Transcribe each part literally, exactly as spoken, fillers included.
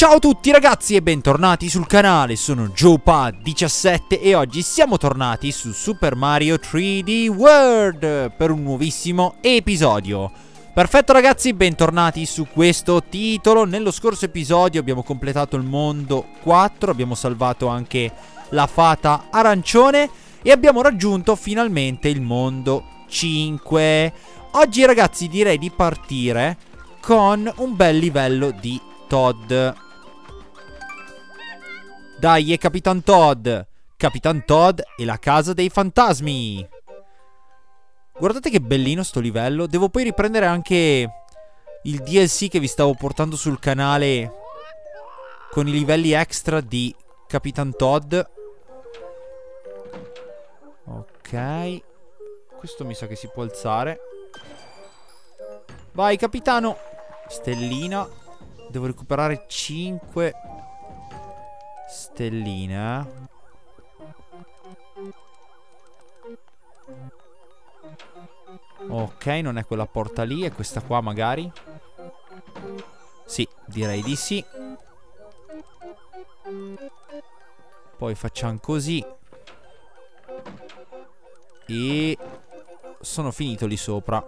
Ciao a tutti ragazzi e bentornati sul canale, sono JoePad diciassette e oggi siamo tornati su Super Mario tre D World per un nuovissimo episodio. Perfetto ragazzi, bentornati su questo titolo. Nello scorso episodio abbiamo completato il mondo quattro, abbiamo salvato anche la fata arancione e abbiamo raggiunto finalmente il mondo cinque. Oggi ragazzi direi di partire con un bel livello di Toad. Dai, è Capitan Toad. Capitan Toad e la casa dei fantasmi. Guardate che bellino sto livello. Devo poi riprendere anche il D L C che vi stavo portando sul canale con i livelli extra di Capitan Toad. Ok, questo mi sa che si può alzare. Vai capitano. Stellina. Devo recuperare cinque stelline. Ok, non è quella porta lì, è questa qua magari. Sì, direi di sì. Poi facciamo così. E sono finito lì sopra.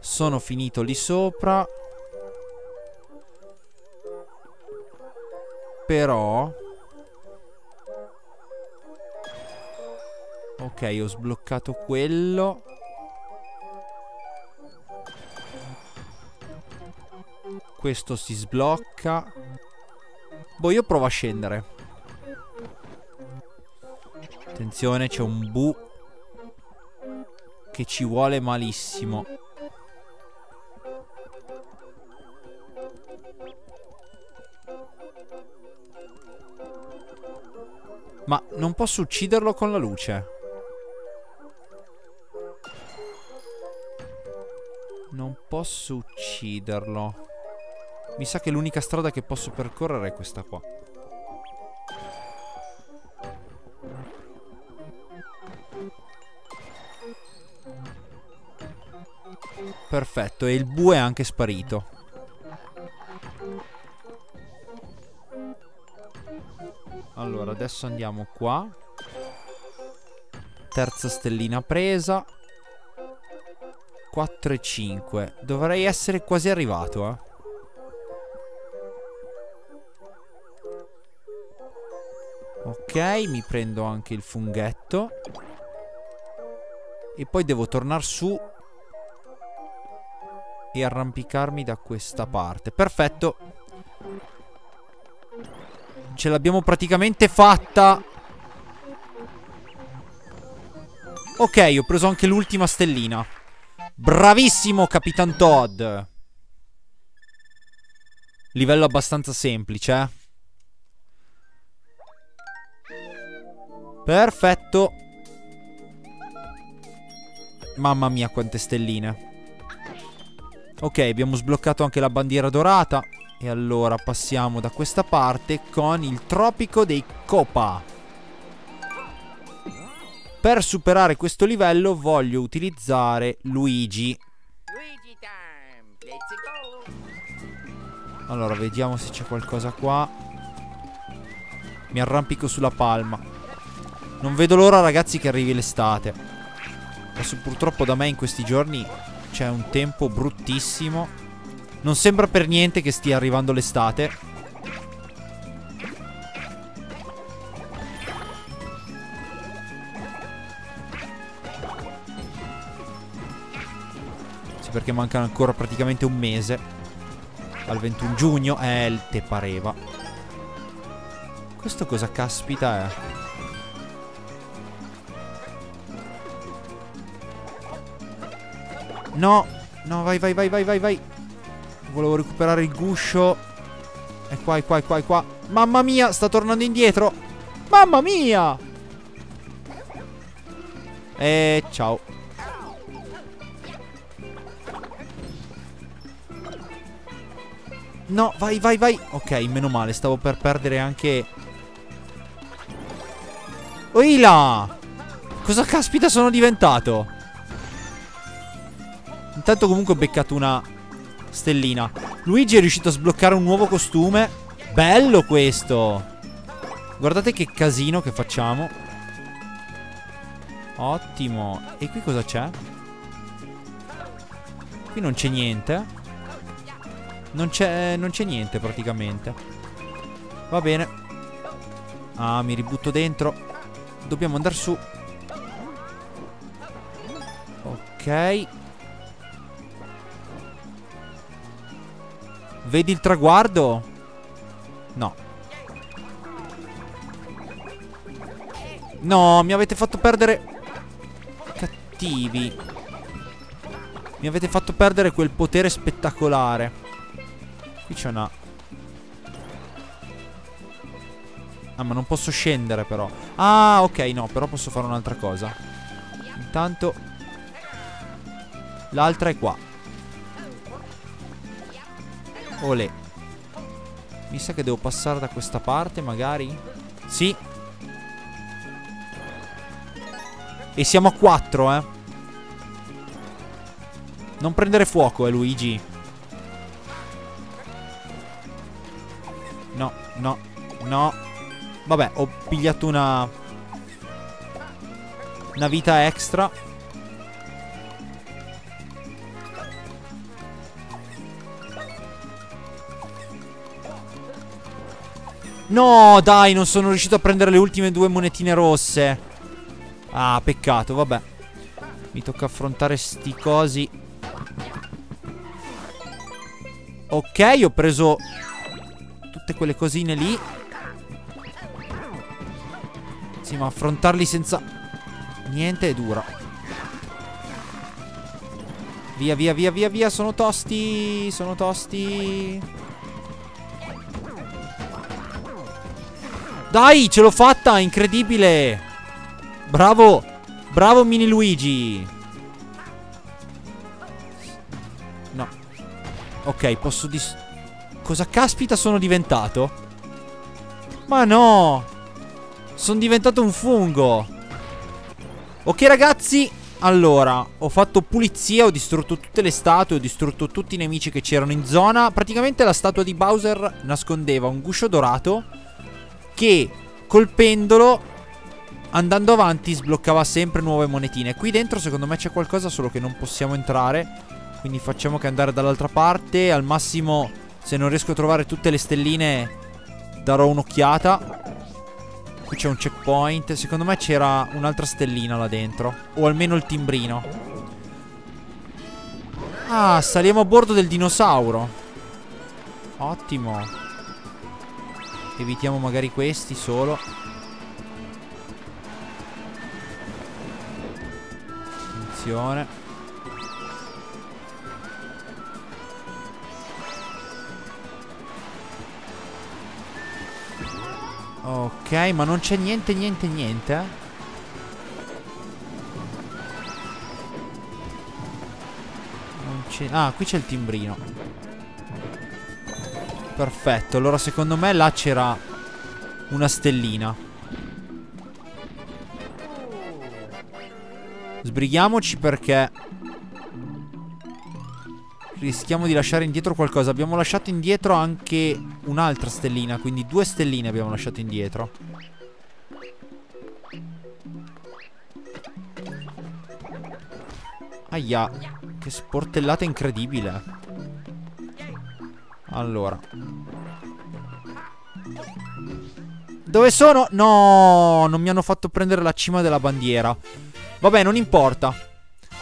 Sono finito lì sopra. Però ok, ho sbloccato quello. Questo si sblocca. Boh, io provo a scendere. Attenzione, c'è un bu che ci vuole malissimo. Ma non posso ucciderlo con la luce. Non posso ucciderlo. Mi sa che l'unica strada che posso percorrere è questa qua. Perfetto, e il bue è anche sparito. Allora, adesso andiamo qua. Terza stellina presa. Quattro e cinque. Dovrei essere quasi arrivato, eh. Ok, mi prendo anche il funghetto. E poi devo tornare su e arrampicarmi da questa parte. Perfetto. Ce l'abbiamo praticamente fatta. Ok, ho preso anche l'ultima stellina. Bravissimo Capitan Toad. Livello abbastanza semplice, eh? Perfetto. Mamma mia quante stelline. Ok, abbiamo sbloccato anche la bandiera dorata. E allora passiamo da questa parte con il Tropico dei Koopa. Per superare questo livello voglio utilizzare Luigi. Allora, vediamo se c'è qualcosa qua. Mi arrampico sulla palma. Non vedo l'ora, ragazzi, che arrivi l'estate. Adesso purtroppo da me in questi giorni c'è un tempo bruttissimo. Non sembra per niente che stia arrivando l'estate. Sì, perché mancano ancora praticamente un mese al ventuno giugno. Eh, te pareva. Questo cosa caspita è? No, no, vai, vai, vai, vai, vai, vai. Volevo recuperare il guscio. È qua, è qua, è qua, è qua. Mamma mia, sta tornando indietro. Mamma mia. E ciao. No, vai, vai, vai. Ok, meno male, stavo per perdere anche. Oila! Cosa caspita sono diventato? Intanto comunque ho beccato una stellina. Luigi è riuscito a sbloccare un nuovo costume. Bello questo. Guardate che casino che facciamo. Ottimo. E qui cosa c'è? Qui non c'è niente. Non c'è non c'è niente praticamente. Va bene. Ah, mi ributto dentro. Dobbiamo andare su. Ok. Vedi il traguardo? No. No, mi avete fatto perdere. Cattivi. Mi avete fatto perdere quel potere spettacolare. Qui c'è una... Ah, ma non posso scendere però. Ah, ok, no, però posso fare un'altra cosa. Intanto l'altra è qua. Olè. Mi sa che devo passare da questa parte, magari. Sì. E siamo a quattro, eh. Non prendere fuoco, eh, Luigi. No, no, no. Vabbè, ho pigliato una... Una vita extra. No, dai, non sono riuscito a prendere le ultime due monetine rosse. Ah, peccato, vabbè. Mi tocca affrontare sti cosi. Ok, ho preso tutte quelle cosine lì. Sì, ma affrontarli senza niente è dura. Via, via, via, via, via, sono tosti. Sono tosti. Dai, ce l'ho fatta, incredibile. Bravo. Bravo mini Luigi. No. Ok, posso dis... Cosa caspita sono diventato? Ma no. Sono diventato un fungo. Ok ragazzi, allora, ho fatto pulizia, ho distrutto tutte le statue, ho distrutto tutti i nemici che c'erano in zona. Praticamente la statua di Bowser nascondeva un guscio dorato che col pendolo, andando avanti, sbloccava sempre nuove monetine. Qui dentro secondo me c'è qualcosa, solo che non possiamo entrare. Quindi facciamo che andare dall'altra parte. Al massimo, se non riesco a trovare tutte le stelline, darò un'occhiata. Qui c'è un checkpoint. Secondo me c'era un'altra stellina là dentro, o almeno il timbrino. Ah, saliamo a bordo del dinosauro. Ottimo. Evitiamo magari questi solo. Attenzione. Ok, ma non c'è niente, niente, niente, eh? Non c'è... Ah, qui c'è il timbrino. Perfetto, allora secondo me là c'era una stellina. Sbrighiamoci perché rischiamo di lasciare indietro qualcosa. Abbiamo lasciato indietro anche un'altra stellina, quindi due stelline abbiamo lasciato indietro. Aia, che sportellata incredibile. Allora, dove sono? No, non mi hanno fatto prendere la cima della bandiera. Vabbè, non importa.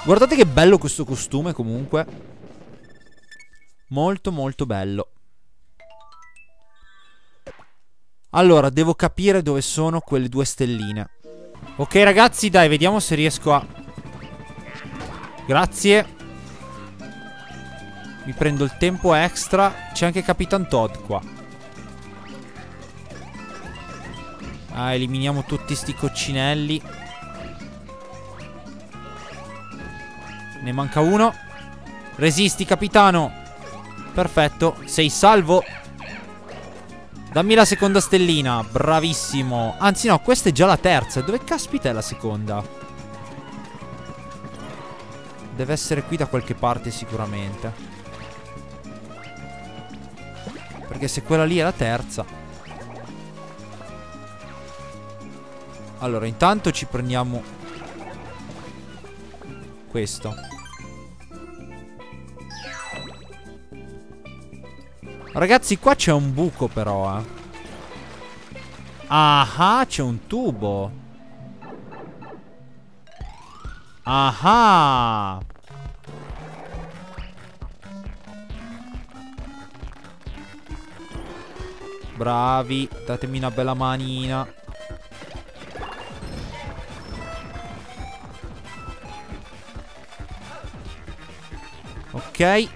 Guardate che bello questo costume comunque. Molto molto bello. Allora, devo capire dove sono quelle due stelline. Ok ragazzi, dai, vediamo se riesco a... Grazie. Mi prendo il tempo extra. C'è anche Capitan Toad qua. Ah, eliminiamo tutti sti coccinelli. Ne manca uno. Resisti, capitano. Perfetto, sei salvo. Dammi la seconda stellina. Bravissimo. Anzi no, questa è già la terza. Dove caspita è la seconda? Deve essere qui da qualche parte sicuramente. Perché se quella lì è la terza. Allora, intanto ci prendiamo questo. Ragazzi, qua c'è un buco però, eh. Ah, c'è un tubo. Ah! Bravi, datemi una bella manina. Ok.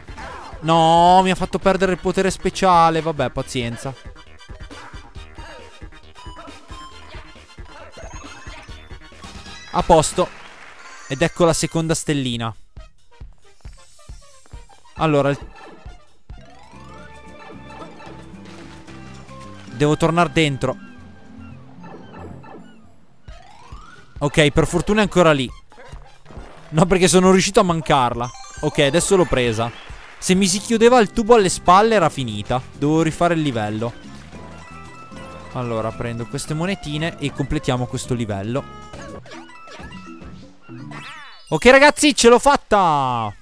No, mi ha fatto perdere il potere speciale. Vabbè, pazienza. A posto. Ed ecco la seconda stellina. Allora, devo tornare dentro. Ok, per fortuna è ancora lì. No, perché sono riuscito a mancarla. Ok, adesso l'ho presa. Se mi si chiudeva il tubo alle spalle era finita. Devo rifare il livello. Allora, prendo queste monetine e completiamo questo livello. Ok ragazzi, ce l'ho fatta!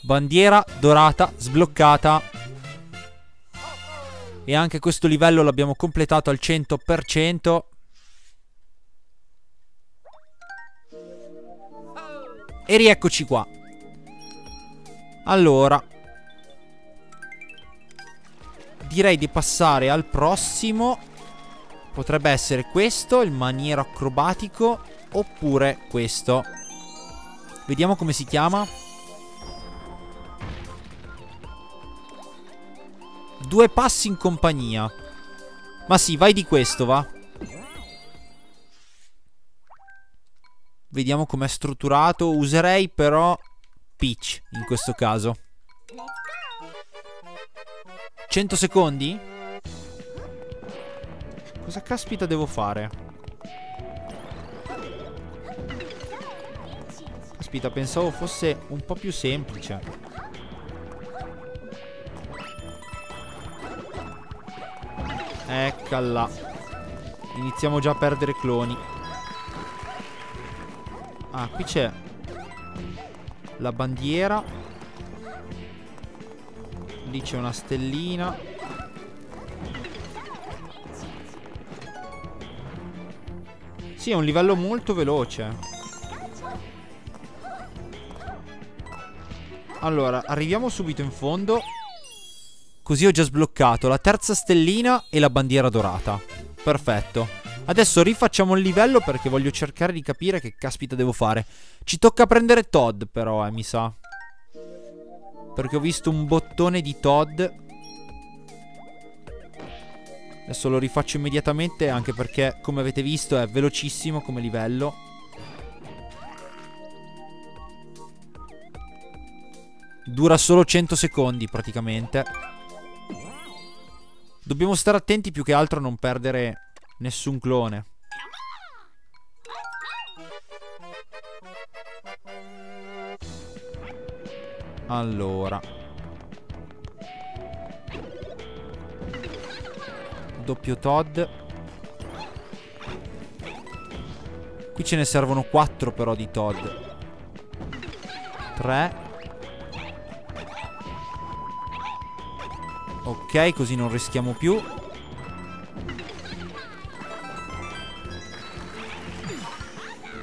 Bandiera dorata sbloccata. E anche questo livello l'abbiamo completato al cento per cento. E rieccoci qua. Allora, direi di passare al prossimo. Potrebbe essere questo, il maniero acrobatico, oppure questo. Vediamo come si chiama. Due passi in compagnia. Ma sì, vai di questo, va. Vediamo com'è strutturato. Userei però Peach in questo caso. cento secondi? Cosa caspita devo fare? Aspetta, pensavo fosse un po' più semplice. Eccola. Iniziamo già a perdere cloni. Ah, qui c'è la bandiera. Lì c'è una stellina. Sì, è un livello molto veloce. Allora, arriviamo subito in fondo. Così ho già sbloccato la terza stellina e la bandiera dorata. Perfetto. Adesso rifacciamo il livello perché voglio cercare di capire che caspita devo fare. Ci tocca prendere Toad però, eh, mi sa. Perché ho visto un bottone di Toad. Adesso lo rifaccio immediatamente, anche perché, come avete visto, è velocissimo come livello. Dura solo cento secondi praticamente. Dobbiamo stare attenti più che altro a non perdere nessun clone. Allora, doppio Toad. Qui ce ne servono quattro però di Toad. Tre. Ok, così non rischiamo più.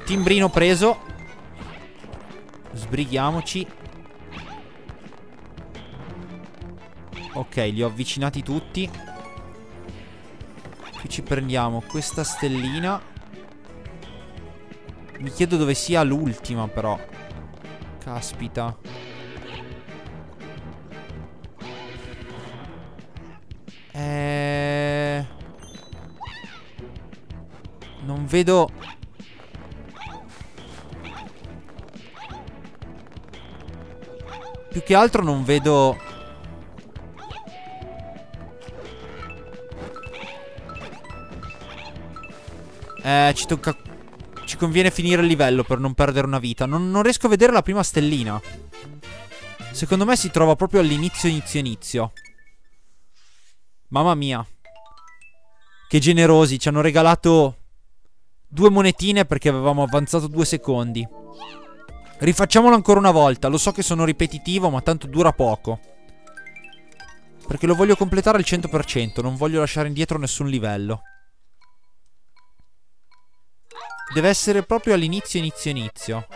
Timbrino preso. Sbrighiamoci. Ok, li ho avvicinati tutti. Qui ci prendiamo questa stellina. Mi chiedo dove sia l'ultima però. Caspita. Eh... Non vedo. Più che altro non vedo. Eh, ci tocca. Ci conviene finire il livello per non perdere una vita. Non, non riesco a vedere la prima stellina. Secondo me si trova proprio all'inizio, inizio, inizio. Mamma mia, che generosi, ci hanno regalato due monetine perché avevamo avanzato due secondi. Rifacciamolo ancora una volta, lo so che sono ripetitivo ma tanto dura poco, perché lo voglio completare al cento per cento, non voglio lasciare indietro nessun livello. Deve essere proprio all'inizio, inizio, inizio.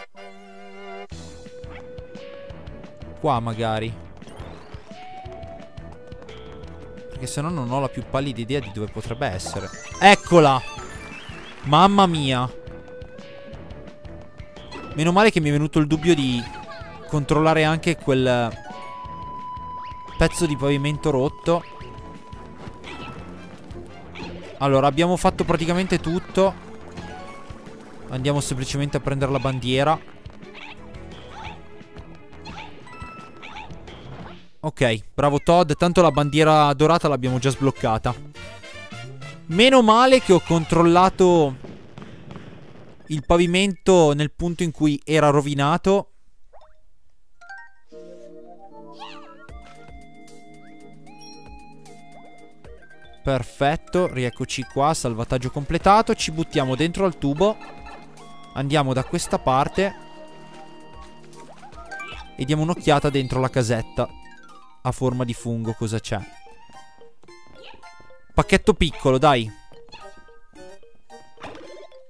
Qua magari, perché se no non ho la più pallida idea di dove potrebbe essere. Eccola! Mamma mia! Meno male che mi è venuto il dubbio di controllare anche quel pezzo di pavimento rotto. Allora, abbiamo fatto praticamente tutto. Andiamo semplicemente a prendere la bandiera. Ok, bravo Toad. Tanto la bandiera dorata l'abbiamo già sbloccata. Meno male che ho controllato il pavimento nel punto in cui era rovinato. Perfetto, rieccoci qua, salvataggio completato. Ci buttiamo dentro al tubo, andiamo da questa parte e diamo un'occhiata dentro la casetta a forma di fungo, cosa c'è. Pacchetto piccolo, dai.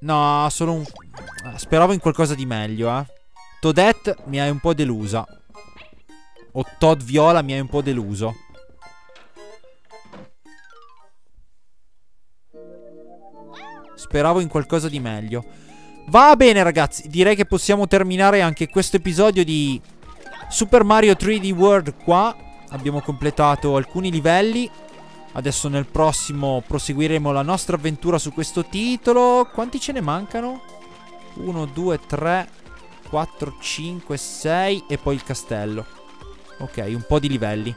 No, solo un... Speravo in qualcosa di meglio, eh. Toadette mi hai un po' delusa. O Toad Viola mi hai un po' deluso. Speravo in qualcosa di meglio. Va bene ragazzi, direi che possiamo terminare anche questo episodio di Super Mario tre D World qua. Abbiamo completato alcuni livelli. Adesso nel prossimo proseguiremo la nostra avventura su questo titolo. Quanti ce ne mancano? uno, due, tre, quattro, cinque, sei e poi il castello. Ok, un po' di livelli.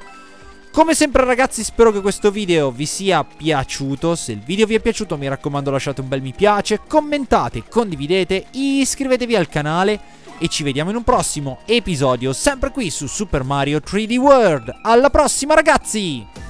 Come sempre ragazzi, spero che questo video vi sia piaciuto. Se il video vi è piaciuto, mi raccomando, lasciate un bel mi piace, commentate, condividete, iscrivetevi al canale e ci vediamo in un prossimo episodio, sempre qui su Super Mario tre D World. Alla prossima ragazzi!